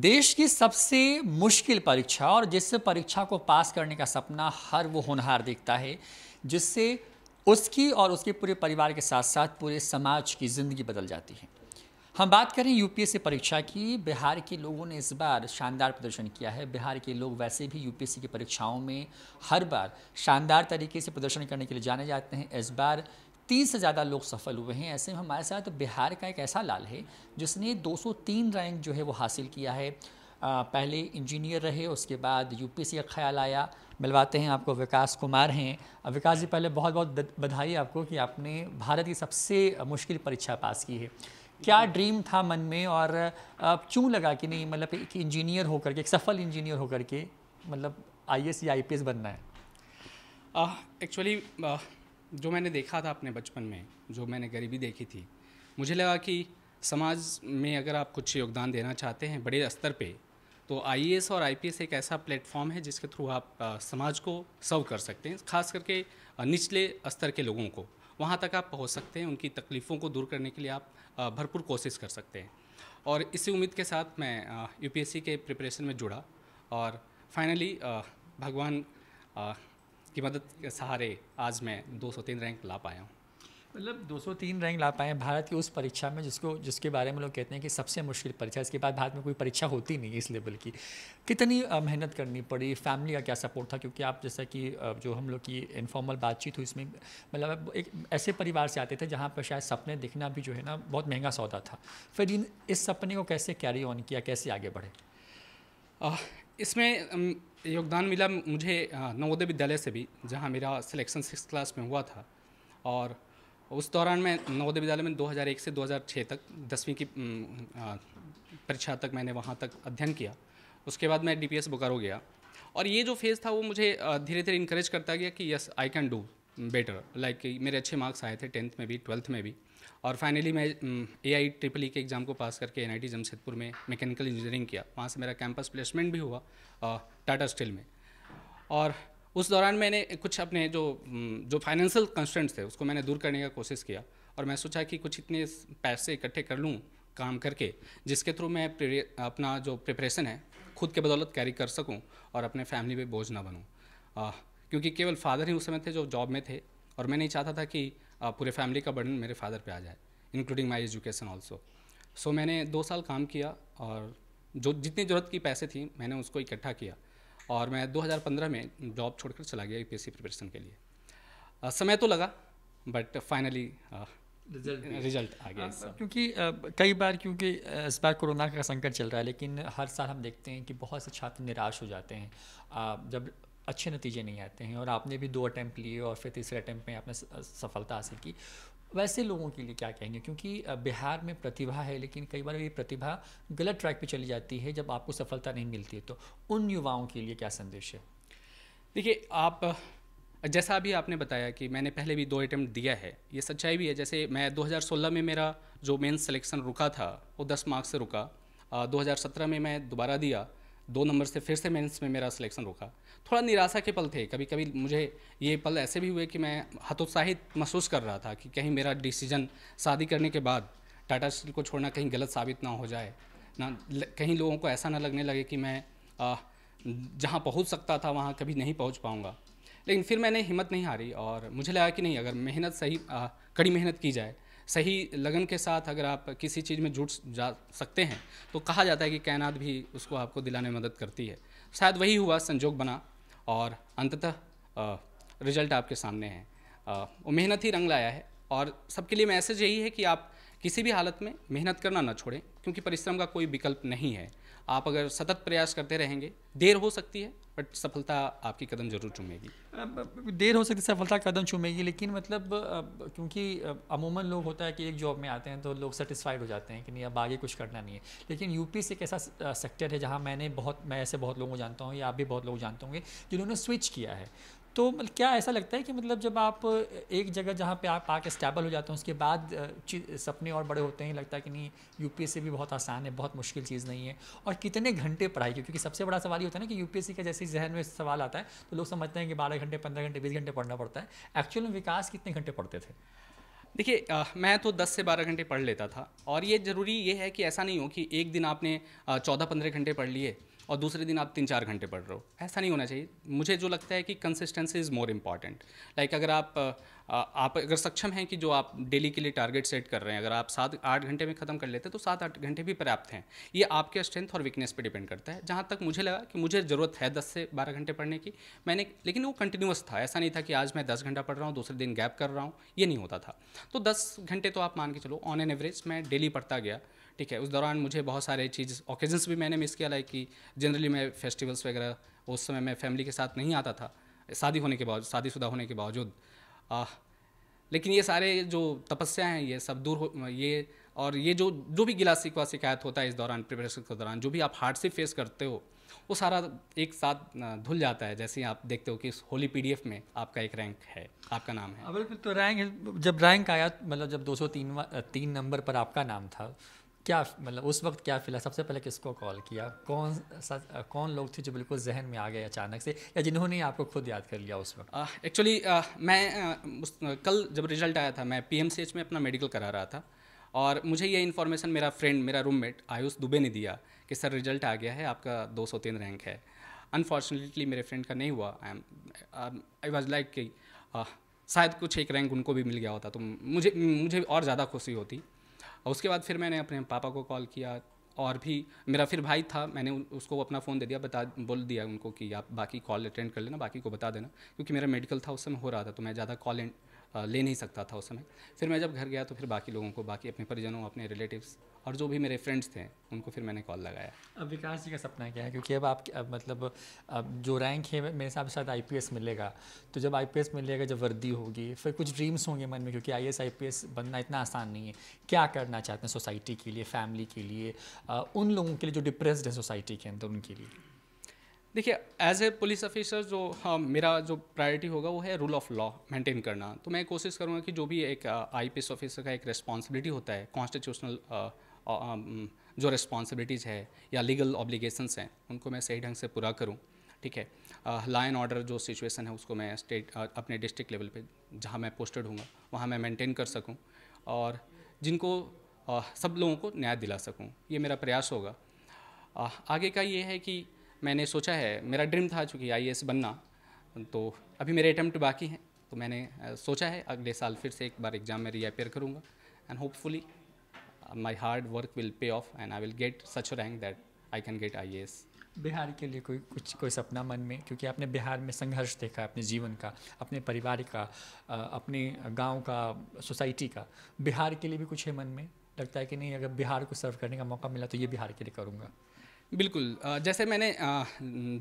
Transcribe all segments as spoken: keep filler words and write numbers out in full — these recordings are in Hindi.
देश की सबसे मुश्किल परीक्षा और जिस परीक्षा को पास करने का सपना हर वो होनहार देखता है, जिससे उसकी और उसके पूरे परिवार के साथ साथ पूरे समाज की ज़िंदगी बदल जाती है। हम बात करें यूपीएससी परीक्षा की। बिहार के लोगों ने इस बार शानदार प्रदर्शन किया है। बिहार के लोग वैसे भी यूपीएससी की परीक्षाओं में हर बार शानदार तरीके से प्रदर्शन करने के लिए जाने जाते हैं। इस बार तीस से ज़्यादा लोग सफल हुए हैं। ऐसे में हमारे साथ बिहार का एक ऐसा लाल है जिसने दो सौ तीन रैंक जो है वो हासिल किया है। आ, पहले इंजीनियर रहे, उसके बाद यूपीएससी का ख्याल आया। मिलवाते हैं आपको, विकास कुमार हैं। विकास जी, पहले बहुत बहुत बधाई आपको कि आपने भारत की सबसे मुश्किल परीक्षा पास की है। क्या ड्रीम था मन में और आप क्यों लगा कि नहीं, मतलब एक इंजीनियर होकर के, एक सफल इंजीनियर होकर के, मतलब आईएएस या आईपीएस बनना है? एक्चुअली uh, जो मैंने देखा था अपने बचपन में, जो मैंने गरीबी देखी थी, मुझे लगा कि समाज में अगर आप कुछ योगदान देना चाहते हैं बड़े स्तर पे, तो आईएएस और आईपीएस एक ऐसा प्लेटफॉर्म है जिसके थ्रू आप आ, समाज को सर्व कर सकते हैं, खास करके निचले स्तर के लोगों को। वहाँ तक आप पहुँच सकते हैं, उनकी तकलीफ़ों को दूर करने के लिए आप आ, भरपूर कोशिश कर सकते हैं। और इसी उम्मीद के साथ मैं यूपीएससी के प्रिपरेशन में जुड़ा और फाइनली भगवान आ, की मदद के सहारे आज मैं दो सौ तीन रैंक ला पाया हूँ। मतलब दो सौ तीन रैंक ला पाए भारत की उस परीक्षा में जिसको जिसके बारे में लोग कहते हैं कि सबसे मुश्किल परीक्षा। इसके बाद भारत में कोई परीक्षा होती नहीं इस लेवल की। कितनी मेहनत करनी पड़ी, फैमिली का क्या सपोर्ट था? क्योंकि आप, जैसा कि जो हम लोग की इनफॉर्मल बातचीत हुई, इसमें मतलब एक ऐसे परिवार से आते थे जहाँ पर शायद सपने दिखना भी जो है ना बहुत महंगा सौदा था। फिर इन इस सपने को कैसे कैरी ऑन किया, कैसे आगे बढ़े? इसमें योगदान मिला मुझे नवोदय विद्यालय से भी, जहाँ मेरा सिलेक्शन सिक्स क्लास में हुआ था। और उस दौरान मैं नवोदय विद्यालय में दो हज़ार एक से दो हज़ार छः तक दसवीं की परीक्षा तक मैंने वहाँ तक अध्ययन किया। उसके बाद मैं डीपीएस बोकारो गया और ये जो फेज़ था वो मुझे धीरे धीरे इनकरेज करता गया कि yes I can do better. Like मेरे अच्छे मार्क्स आए थे टेंथ में भी, ट्वेल्थ में भी, और फाइनली मैं एआईईईई के एग्ज़ाम को पास करके एनआईटी जमशेदपुर में मैकेनिकल इंजीनियरिंग किया। वहाँ से मेरा कैंपस प्लेसमेंट भी हुआ टाटा स्टील में। और उस दौरान मैंने कुछ अपने जो जो फाइनेंशियल कंस्ट्रेंट्स थे उसको मैंने दूर करने का कोशिश किया और मैं सोचा कि कुछ इतने पैसे इकट्ठे कर लूँ काम करके, जिसके थ्रू मैं अपना जो प्रिपरेशन है खुद के बदौलत कैरी कर सकूँ और अपने फैमिली पे बोझ ना बनूँ। क्योंकि केवल फादर ही उस समय थे जो जॉब में थे और मैं नहीं चाहता था कि पूरे फैमिली का बर्डन मेरे फादर पे आ जाए, including my education also. So मैंने दो साल काम किया और जो जितनी ज़रूरत की पैसे थी मैंने उसको इकट्ठा किया और मैं दो हज़ार पंद्रह में जॉब छोड़कर चला गया यूपीएससी प्रिपरेशन के लिए। आ, समय तो लगा बट फाइनली रिजल्ट रिजल्ट आ गया। क्योंकि कई बार, क्योंकि इस बार कोरोना का संकट चल रहा है, लेकिन हर साल हम देखते हैं कि बहुत से छात्र निराश हो जाते हैं आ, जब अच्छे नतीजे नहीं आते हैं। और आपने भी दो अटैम्प्ट लिए और फिर तीसरे अटैम्प्ट में आपने सफलता हासिल की। वैसे लोगों के लिए क्या कहेंगे, क्योंकि बिहार में प्रतिभा है लेकिन कई बार ये प्रतिभा गलत ट्रैक पे चली जाती है जब आपको सफलता नहीं मिलती है, तो उन युवाओं के लिए क्या संदेश है? देखिए, आप जैसा अभी आपने बताया कि मैंने पहले भी दो अटैम्प्ट दिया है, ये सच्चाई भी है। जैसे मैं दो हज़ार सोलह में मेरा जो मेंस सिलेक्शन रुका था वो दस मार्क्स से रुका। दो हज़ार सत्रह में मैं दोबारा दिया, दो नंबर से फिर से मेंस में मेरा सिलेक्शन रुका। थोड़ा निराशा के पल थे, कभी कभी मुझे ये पल ऐसे भी हुए कि मैं हतोत्साहित महसूस कर रहा था कि कहीं मेरा डिसीजन शादी करने के बाद टाटा स्टील को छोड़ना कहीं गलत साबित ना हो जाए, ना कहीं लोगों को ऐसा ना लगने लगे कि मैं जहां पहुंच सकता था वहां कभी नहीं पहुंच पाऊंगा। लेकिन फिर मैंने हिम्मत नहीं हारी और मुझे लगा कि नहीं, अगर मेहनत सही आ, कड़ी मेहनत की जाए, सही लगन के साथ अगर आप किसी चीज़ में जुट जा सकते हैं तो कहा जाता है कि कायनात भी उसको आपको दिलाने में मदद करती है। शायद वही हुआ, संजोग बना और अंततः रिजल्ट आपके सामने है। वो मेहनत ही रंग लाया है और सबके लिए मैसेज यही है कि आप किसी भी हालत में मेहनत करना ना छोड़ें, क्योंकि परिश्रम का कोई विकल्प नहीं है। आप अगर सतत प्रयास करते रहेंगे, देर हो सकती है बट सफलता आपकी कदम जरूर चूमेगी। देर हो सकती है, सफलता कदम चूमेगी, लेकिन मतलब क्योंकि अमूमन लोग होता है कि एक जॉब में आते हैं तो लोग सेटिस्फाइड हो जाते हैं कि नहीं अब आगे कुछ करना नहीं है। लेकिन यूपीएससी एक ऐसा सेक्टर है जहाँ मैंने बहुत मैं ऐसे बहुत लोगों को जानता हूँ या आप भी बहुत लोग जानते होंगे जिन्होंने स्विच किया है। तो क्या ऐसा लगता है कि मतलब जब आप एक जगह जहाँ पे आप आके स्टेबल हो जाते हैं उसके बाद सपने और बड़े होते हैं, लगता है कि नहीं यूपीएससी भी बहुत आसान है, बहुत मुश्किल चीज़ नहीं है? और कितने घंटे पढ़ाई, क्योंकि सबसे बड़ा सवाल ये होता है ना कि यूपीएससी का जैसे जहन में सवाल आता है तो लोग समझते हैं कि बारह घंटे, पंद्रह घंटे, बीस घंटे पढ़ना पड़ता है। एक्चुअल में विकास कितने घंटे पढ़ते थे? देखिए मैं तो दस से बारह घंटे पढ़ लेता था, और ये ज़रूरी ये है कि ऐसा नहीं हो कि एक दिन आपने चौदह पंद्रह घंटे पढ़ लिए और दूसरे दिन आप तीन चार घंटे पढ़ रहे हो, ऐसा नहीं होना चाहिए। मुझे जो लगता है कि consistency is more important. Like अगर आप आप अगर सक्षम हैं कि जो आप डेली के लिए टारगेट सेट कर रहे हैं, अगर आप सात आठ घंटे में ख़त्म कर लेते हैं तो सात आठ घंटे भी पर्याप्त हैं। ये आपके स्ट्रेंथ और वीकनेस पे डिपेंड करता है। जहाँ तक मुझे लगा कि मुझे ज़रूरत है दस से बारह घंटे पढ़ने की, मैंने, लेकिन वो कंटिन्यूस था, ऐसा नहीं था कि आज मैं दस घंटा पढ़ रहा हूँ दूसरे दिन गैप कर रहा हूँ, ये नहीं होता था। तो दस घंटे तो आप मान के चलो ऑन एन एवरेज मैं डेली पढ़ता गया, ठीक है। उस दौरान मुझे बहुत सारे चीज़ ओकेजन्स भी मैंने मिस किया, लाइक कि जनरली मैं फेस्टिवल्स वगैरह उस समय मैं फैमिली के साथ नहीं आता था, शादी होने के बावजूद, शादीशुदा होने के बावजूद। आ, लेकिन ये सारे जो तपस्या हैं ये सब दूर हो, ये और ये जो जो भी गिला शिकवा शिकायत होता है इस दौरान, प्रिपरेशन के दौरान जो भी आप हार्ड से फेस करते हो वो सारा एक साथ धुल जाता है। जैसे ही आप देखते हो कि इस होली पीडीएफ में आपका एक रैंक है, आपका नाम है। अब तो रैंक, जब रैंक आया, मतलब जब दो सौ तीन तीन नंबर पर आपका नाम था, क्या मतलब उस वक्त क्या फील, सबसे पहले किसको कॉल किया, कौन सा कौन लोग थे जो बिल्कुल जहन में आ गए अचानक से, या जिन्होंने आपको खुद याद कर लिया उस वक्त? एक्चुअली uh, uh, मैं uh, उस, uh, कल जब रिजल्ट आया था मैं पीएमसीएच में अपना मेडिकल करा रहा था, और मुझे ये इन्फॉर्मेशन मेरा फ्रेंड, मेरा रूममेट आयुष दुबे ने दिया कि सर रिजल्ट आ गया है, आपका दो सौ तीन रैंक है। अनफॉर्चुनेटली मेरे फ्रेंड का नहीं हुआ। I am I was like कि शायद कुछ एक रैंक उनको भी मिल गया होता तो मुझे मुझे और ज़्यादा खुशी होती। और उसके बाद फिर मैंने अपने पापा को कॉल किया, और भी मेरा फिर भाई था, मैंने उसको अपना फ़ोन दे दिया, बता बोल दिया उनको कि आप बाकी कॉल अटेंड कर लेना, बाकी को बता देना, क्योंकि मेरा मेडिकल था उस समय हो रहा था तो मैं ज़्यादा कॉल ले नहीं सकता था उस समय। फिर मैं जब घर गया तो फिर बाकी लोगों को, बाकी अपने परिजनों, अपने रिलेटिव्स और जो भी मेरे फ्रेंड्स थे उनको फिर मैंने कॉल लगाया। अब विकास जी का सपना क्या है, क्योंकि अब आप अब मतलब अब जो रैंक है मेरे हिसाब से शायद आईपीएस मिलेगा, तो जब आईपीएस मिलेगा, जब वर्दी होगी, फिर कुछ ड्रीम्स होंगे मन में, क्योंकि आईएएस आईपीएस बनना इतना आसान नहीं है। क्या करना चाहते हैं सोसाइटी के लिए, फैमिली के लिए, उन लोगों के लिए जो डिप्रेस्ड हैं सोसाइटी के अंदर, उनके लिए? देखिए एज ए पुलिस ऑफिसर जो हाँ, मेरा जो प्रायोरिटी होगा वो है रूल ऑफ लॉ मेंटेन करना। तो मैं कोशिश करूँगा कि जो भी एक आईपीएस ऑफिसर का एक रिस्पॉन्सिबिलिटी होता है, कॉन्स्टिट्यूशनल जो रिस्पॉन्सिबिलिटीज़ है या लीगल ऑब्लिगेशंस हैं उनको मैं सही ढंग से पूरा करूँ, ठीक है। लॉ एंड ऑर्डर जो सिचुएशन है उसको मैं स्टेट uh, अपने डिस्ट्रिक्ट लेवल पे जहाँ मैं पोस्टेड हूँ वहाँ मैं मेंटेन कर सकूँ और जिनको uh, सब लोगों को न्याय दिला सकूँ, ये मेरा प्रयास होगा। uh, आगे का ये है कि मैंने सोचा है, मेरा ड्रीम था चूँकि आईएएस बनना, तो अभी मेरे अटैम्प्ट बाकी हैं, तो मैंने सोचा है अगले साल फिर से एक बार एग्ज़ाम में रीअपेयर करूँगा, and hopefully my hard work will pay off and I will get such rank that I can get IAS. Bihar के लिए कोई कुछ कोई सपना मन में, क्योंकि आपने बिहार में संघर्ष देखा अपने जीवन का, अपने परिवार का, अपने गाँव का, सोसाइटी का, बिहार के लिए भी कुछ है मन में, लगता है कि नहीं अगर बिहार को सर्व करने का मौका मिला तो ये बिहार के लिए करूँगा? बिल्कुल, जैसे मैंने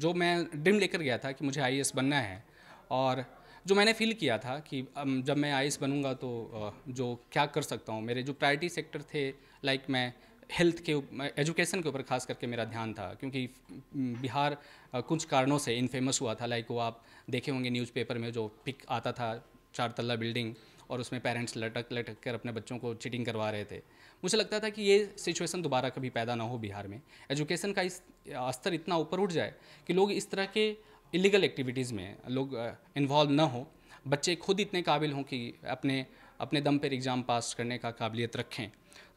जो मैं ड्रीम लेकर गया था कि मुझे आईएएस बनना है, और जो मैंने फील किया था कि जब मैं आईएएस बनूंगा तो जो क्या कर सकता हूँ, मेरे जो प्रायोरिटी सेक्टर थे, लाइक मैं हेल्थ के, एजुकेशन के ऊपर खास करके मेरा ध्यान था, क्योंकि बिहार कुछ कारणों से इनफेमस हुआ था। लाइक वो आप देखे होंगे न्यूज़पेपर में जो पिक आता था, चार तल्ला बिल्डिंग, और उसमें पेरेंट्स लटक लटक कर अपने बच्चों को चीटिंग करवा रहे थे। मुझे लगता था कि ये सिचुएशन दोबारा कभी पैदा ना हो बिहार में, एजुकेशन का इस स्तर इतना ऊपर उठ जाए कि लोग इस तरह के इलीगल एक्टिविटीज़ में लोग इन्वॉल्व ना हो, बच्चे खुद इतने काबिल हों कि अपने अपने दम पर एग्ज़ाम पास करने का काबिलियत रखें।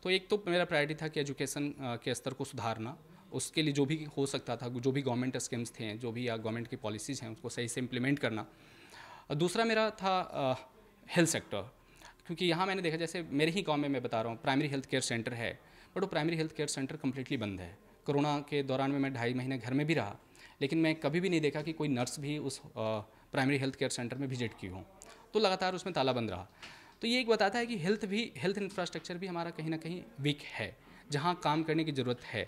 तो एक तो मेरा प्रायोरिटी था कि एजुकेशन के स्तर को सुधारना, उसके लिए जो भी हो सकता था, जो भी गवर्नमेंट स्कीम्स थे, जो भी गवर्नमेंट की पॉलिसीज़ हैं उसको सही से इम्प्लीमेंट करना। दूसरा मेरा था हेल्थ सेक्टर, क्योंकि यहाँ मैंने देखा जैसे मेरे ही गांव में मैं बता रहा हूँ प्राइमरी हेल्थ केयर सेंटर है, बट वो primary health care centre completely बंद है। कोरोना के दौरान में मैं ढाई महीने घर में भी रहा, लेकिन मैं कभी भी नहीं देखा कि कोई नर्स भी उस प्राइमरी हेल्थ केयर सेंटर में विजिट की हो, तो लगातार उसमें ताला बंद रहा। तो ये एक बताता है कि हेल्थ भी, हेल्थ इंफ्रास्ट्रक्चर भी हमारा कहीं ना कहीं वीक है, जहाँ काम करने की ज़रूरत है।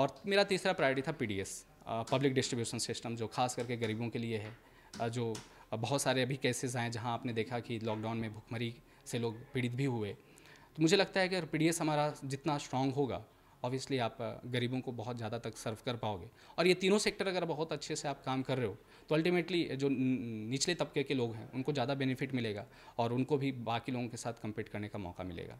और मेरा तीसरा प्रायोरिटी था पीडीएस, पब्लिक डिस्ट्रीब्यूशन सिस्टम, जो खास करके गरीबों के लिए है। जो बहुत सारे अभी केसेस आए जहां आपने देखा कि लॉकडाउन में भुखमरी से लोग पीड़ित भी हुए, तो मुझे लगता है कि अगर पीडीएस हमारा जितना स्ट्रांग होगा ऑब्वियसली आप गरीबों को बहुत ज़्यादा तक सर्व कर पाओगे। और ये तीनों सेक्टर अगर बहुत अच्छे से आप काम कर रहे हो तो अल्टीमेटली जो निचले तबके के लोग हैं उनको ज़्यादा बेनिफिट मिलेगा और उनको भी बाकी लोगों के साथ कम्पीट करने का मौका मिलेगा।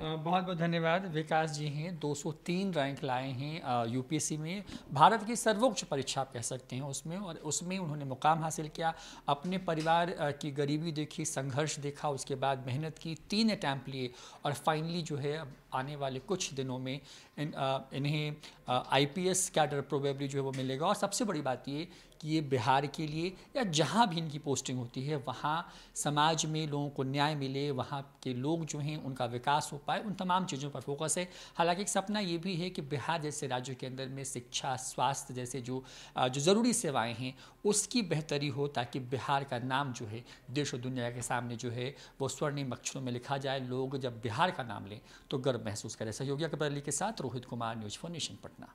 बहुत बहुत धन्यवाद। विकास जी हैं दो सौ तीन रैंक लाए हैं यूपीएससी में, भारत की सर्वोच्च परीक्षा आप कह सकते हैं उसमें, और उसमें उन्होंने मुकाम हासिल किया। अपने परिवार की गरीबी देखी, संघर्ष देखा, उसके बाद मेहनत की, तीन अटैम्प्ट लिए और फाइनली जो है अब आने वाले कुछ दिनों में इन, आ, इन्हें आईपीएस कैडर प्रोबेबली जो है वो मिलेगा। और सबसे बड़ी बात ये कि ये बिहार के लिए या जहाँ भी इनकी पोस्टिंग होती है वहाँ समाज में लोगों को न्याय मिले, वहाँ के लोग जो हैं उनका विकास हो पाए, उन तमाम चीज़ों पर फोकस है। हालांकि एक सपना ये भी है कि बिहार जैसे राज्यों के अंदर में शिक्षा, स्वास्थ्य जैसे जो जो ज़रूरी सेवाएं हैं उसकी बेहतरी हो, ताकि बिहार का नाम जो है देश और दुनिया के सामने जो है वो स्वर्णिम अक्षरों में लिखा जाए। लोग जब बिहार का नाम लें तो गर्व महसूस करें। सहयोगी अकबर अली के साथ Rohit Kumar, news for nation, Patna.